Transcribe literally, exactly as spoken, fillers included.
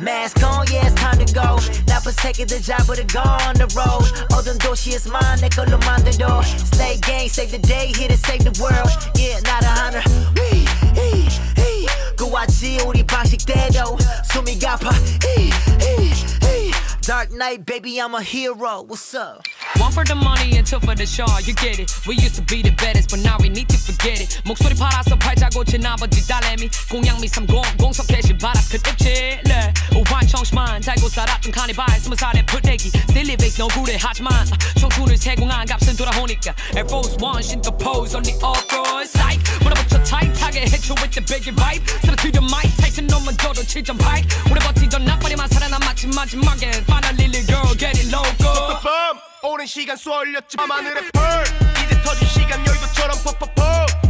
Mask on, yeah, it's time to go. Not protected the job, but it gone on the road. Oh, them door, she is mine, they go to mind the door. Slay gang, save the day, here to save the world. Yeah, not a honor. Hey, hey, hey. Guachi, 우리 방식대로. 숨이 가파. Hey, hey, hey. Dark Knight, baby, I'm a hero. What's up? One for the money and two for the show, you get it. We used to be the baddest, but now we need to forget it. 목소리 팔아서 팔자고 지나버지 딸내미 공양미삼공 공석해시 바라스 끝입지 우환청심만 달고 살았던 카니발 스무 살의 풀떼기 Silly face no good 하지만 청춘을 제공한 값은 돌아오니까 Air Force One 신고 pose only off-road side 몰아붙여 타이트하게 해줘 with the big vibe 쓰러뜨려 Mike Tyson 놈은 너도 칠 점 파이 오래 버티던 나빠리만 살아남았지 마지막에 Finally the girl get it loco 오랜 시간 쏘아올렸지 밤하늘의 pearl 이제 터진 시간 열고처럼 퍽퍽퍽